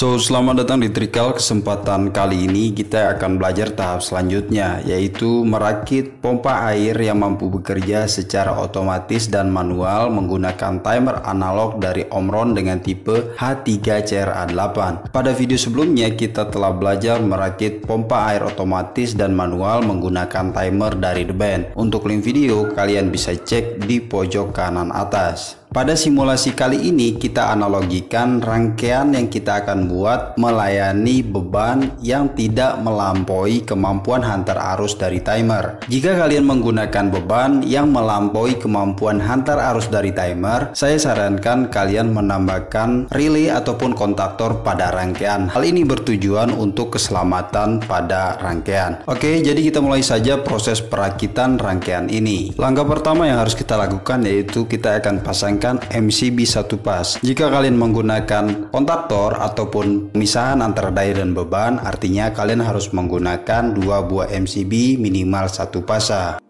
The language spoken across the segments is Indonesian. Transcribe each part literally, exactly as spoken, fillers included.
So, selamat datang di Trickle. Kesempatan kali ini kita akan belajar tahap selanjutnya, yaitu merakit pompa air yang mampu bekerja secara otomatis dan manual menggunakan timer analog dari Omron dengan tipe H tiga C R A delapan. Pada video sebelumnya kita telah belajar merakit pompa air otomatis dan manual menggunakan timer dari The Band. Untuk link video kalian bisa cek di pojok kanan atas. Pada simulasi kali ini kita analogikan rangkaian yang kita akan buat melayani beban yang tidak melampaui kemampuan hantar arus dari timer. Jika kalian menggunakan beban yang melampaui kemampuan hantar arus dari timer, saya sarankan kalian menambahkan relay ataupun kontaktor pada rangkaian. Hal ini bertujuan untuk keselamatan pada rangkaian. Oke, jadi kita mulai saja proses perakitan rangkaian ini. Langkah pertama yang harus kita lakukan yaitu kita akan pasang M C B satu pas. Jika kalian menggunakan kontaktor ataupun pemisahan antara daya dan beban, artinya kalian harus menggunakan dua buah M C B minimal satu pasang.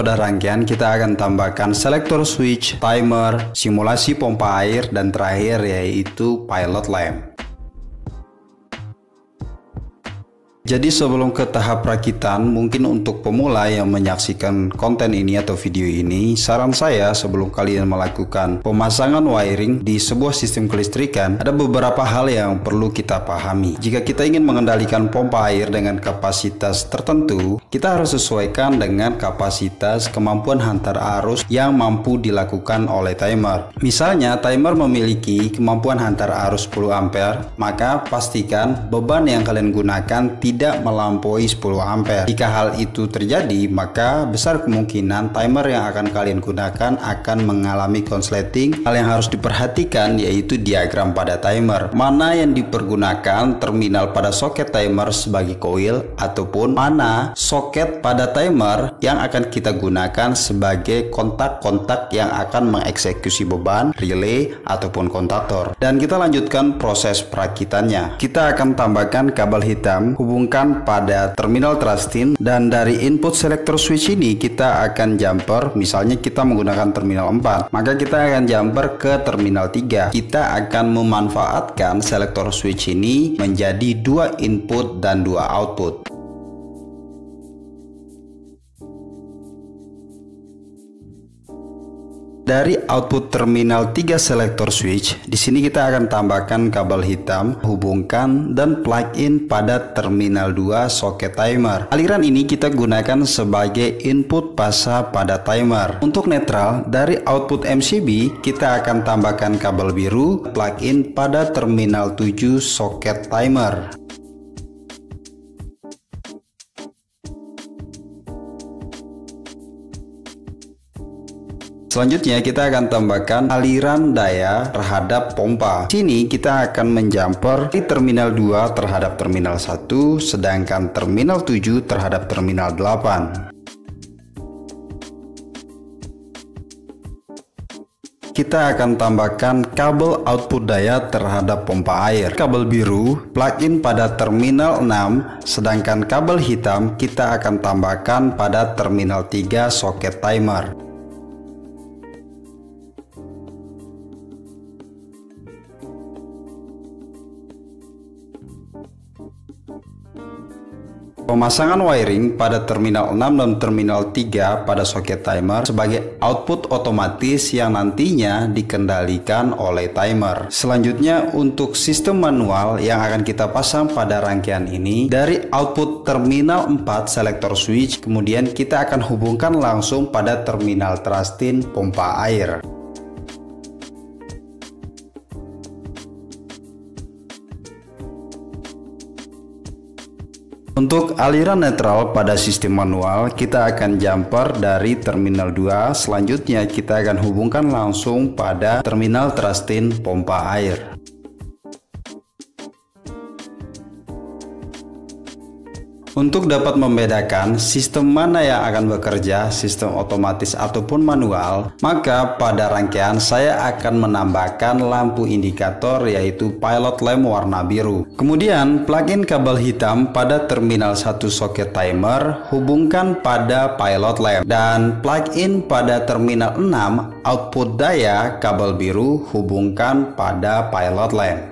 Pada rangkaian kita akan tambahkan selektor switch, timer, simulasi pompa air, dan terakhir yaitu pilot lamp. Jadi sebelum ke tahap perakitan, mungkin untuk pemula yang menyaksikan konten ini atau video ini, saran saya sebelum kalian melakukan pemasangan wiring di sebuah sistem kelistrikan, ada beberapa hal yang perlu kita pahami. Jika kita ingin mengendalikan pompa air dengan kapasitas tertentu, kita harus sesuaikan dengan kapasitas kemampuan hantar arus yang mampu dilakukan oleh timer. Misalnya timer memiliki kemampuan hantar arus sepuluh ampere, maka pastikan beban yang kalian gunakan tidak tidak melampaui sepuluh ampere. Jika hal itu terjadi, maka besar kemungkinan timer yang akan kalian gunakan akan mengalami konsleting. Hal yang harus diperhatikan yaitu diagram pada timer, mana yang dipergunakan terminal pada soket timer sebagai coil ataupun mana soket pada timer yang akan kita gunakan sebagai kontak-kontak yang akan mengeksekusi beban, relay ataupun kontaktor. Dan kita lanjutkan proses perakitannya. Kita akan tambahkan kabel hitam, hubungan pada terminal trusting, dan dari input selector switch ini kita akan jumper. Misalnya kita menggunakan terminal empat, maka kita akan jumper ke terminal tiga. Kita akan memanfaatkan selector switch ini menjadi dua input dan dua output. Dari output terminal tiga selector switch, di sini kita akan tambahkan kabel hitam, hubungkan dan plug in pada terminal dua soket timer. Aliran ini kita gunakan sebagai input pasa pada timer. Untuk netral, dari output M C B kita akan tambahkan kabel biru, plug in pada terminal tujuh soket timer. Selanjutnya kita akan tambahkan aliran daya terhadap pompa. Sini kita akan menjumper di terminal dua terhadap terminal satu, sedangkan terminal tujuh terhadap terminal delapan. Kita akan tambahkan kabel output daya terhadap pompa air, kabel biru plug-in pada terminal enam, sedangkan kabel hitam kita akan tambahkan pada terminal tiga soket timer. Pemasangan wiring pada terminal enam dan terminal tiga pada soket timer sebagai output otomatis yang nantinya dikendalikan oleh timer. Selanjutnya untuk sistem manual yang akan kita pasang pada rangkaian ini, dari output terminal empat selector switch kemudian kita akan hubungkan langsung pada terminal trusting pompa air. Untuk aliran netral pada sistem manual, kita akan jumper dari terminal dua, selanjutnya kita akan hubungkan langsung pada terminal trusting pompa air. Untuk dapat membedakan sistem mana yang akan bekerja, sistem otomatis ataupun manual, maka pada rangkaian saya akan menambahkan lampu indikator yaitu pilot lamp warna biru. Kemudian plug-in kabel hitam pada terminal satu soket timer, hubungkan pada pilot lamp, dan plug-in pada terminal enam output daya kabel biru hubungkan pada pilot lamp.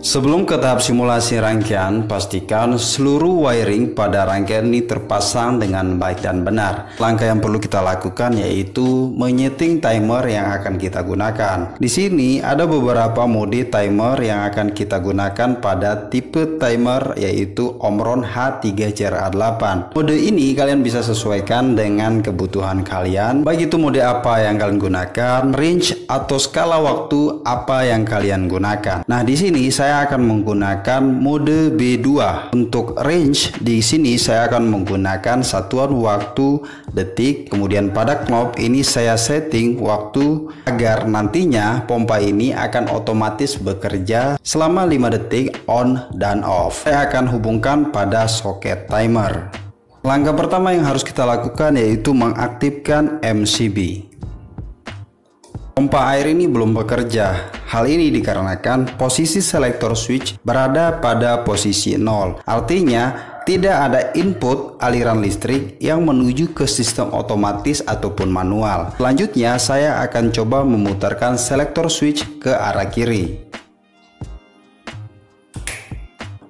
Sebelum ke tahap simulasi rangkaian, pastikan seluruh wiring pada rangkaian ini terpasang dengan baik dan benar. Langkah yang perlu kita lakukan yaitu menyeting timer yang akan kita gunakan. Di sini ada beberapa mode timer yang akan kita gunakan pada tipe timer yaitu Omron H tiga C R A delapan. Mode ini kalian bisa sesuaikan dengan kebutuhan kalian, baik itu mode apa yang kalian gunakan, range atau skala waktu apa yang kalian gunakan. Nah, di sini saya Saya akan menggunakan mode B dua. Untuk range di sini saya akan menggunakan satuan waktu detik. Kemudian pada knob ini saya setting waktu agar nantinya pompa ini akan otomatis bekerja selama lima detik on dan off. Saya akan hubungkan pada soket timer. Langkah pertama yang harus kita lakukan yaitu mengaktifkan M C B. Pompa air ini belum bekerja. Hal ini dikarenakan posisi selektor switch berada pada posisi nol. Artinya, tidak ada input aliran listrik yang menuju ke sistem otomatis ataupun manual. Selanjutnya, saya akan coba memutarkan selektor switch ke arah kiri.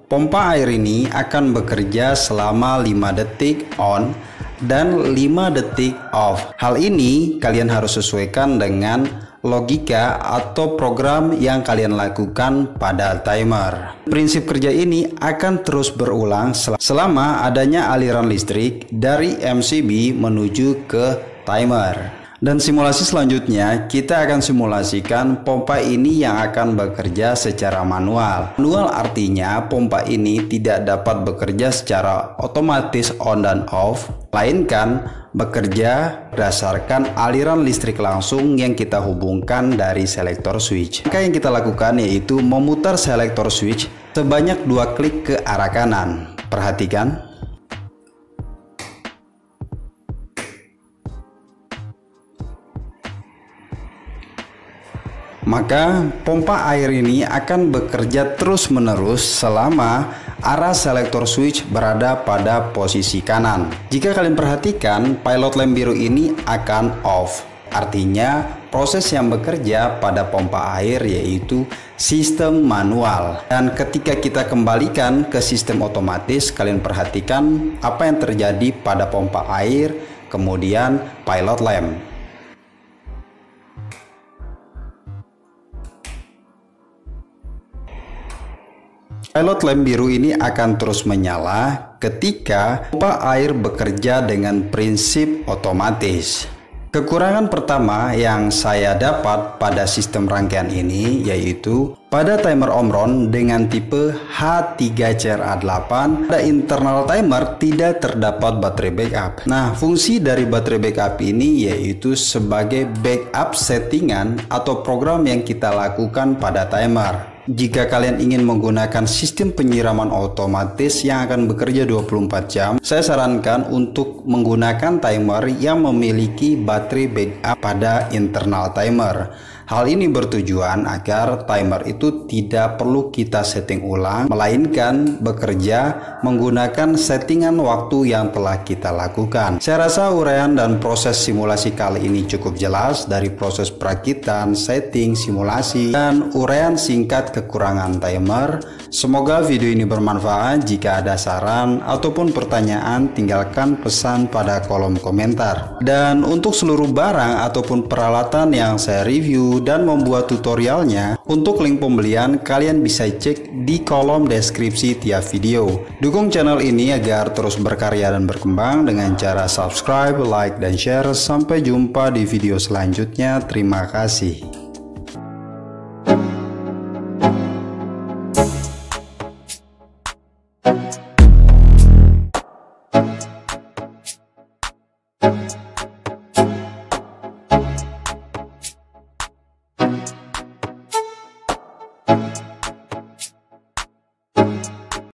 Pompa air ini akan bekerja selama lima detik on dan lima detik off. Hal ini kalian harus sesuaikan dengan logika atau program yang kalian lakukan pada timer. Prinsip kerja ini akan terus berulang selama adanya aliran listrik dari M C B menuju ke timer. Dan simulasi selanjutnya kita akan simulasikan pompa ini yang akan bekerja secara manual. Manual artinya pompa ini tidak dapat bekerja secara otomatis on dan off, melainkan bekerja berdasarkan aliran listrik langsung yang kita hubungkan dari selektor switch. Langkah yang kita lakukan yaitu memutar selektor switch sebanyak dua klik ke arah kanan. Perhatikan. Maka pompa air ini akan bekerja terus-menerus selama arah selektor switch berada pada posisi kanan. Jika kalian perhatikan, pilot lamp biru ini akan off. Artinya, proses yang bekerja pada pompa air yaitu sistem manual. Dan ketika kita kembalikan ke sistem otomatis, kalian perhatikan apa yang terjadi pada pompa air, kemudian pilot lamp. Pilot lamp biru ini akan terus menyala ketika pompa air bekerja dengan prinsip otomatis. Kekurangan pertama yang saya dapat pada sistem rangkaian ini yaitu pada timer Omron dengan tipe H tiga C R A delapan, pada internal timer tidak terdapat baterai backup. Nah, fungsi dari baterai backup ini yaitu sebagai backup settingan atau program yang kita lakukan pada timer. Jika kalian ingin menggunakan sistem penyiraman otomatis yang akan bekerja dua puluh empat jam, saya sarankan untuk menggunakan timer yang memiliki baterai backup pada internal timer. Hal ini bertujuan agar timer itu tidak perlu kita setting ulang, melainkan bekerja menggunakan settingan waktu yang telah kita lakukan. Saya rasa uraian dan proses simulasi kali ini cukup jelas, dari proses perakitan, setting, simulasi, dan uraian singkat kekurangan timer. Semoga video ini bermanfaat. Jika ada saran ataupun pertanyaan, tinggalkan pesan pada kolom komentar. Dan untuk seluruh barang ataupun peralatan yang saya review dan membuat tutorialnya, untuk link pembelian kalian bisa cek di kolom deskripsi tiap video. Dukung channel ini agar terus berkarya dan berkembang dengan cara subscribe, like, dan share. Sampai jumpa di video selanjutnya. Terima kasih.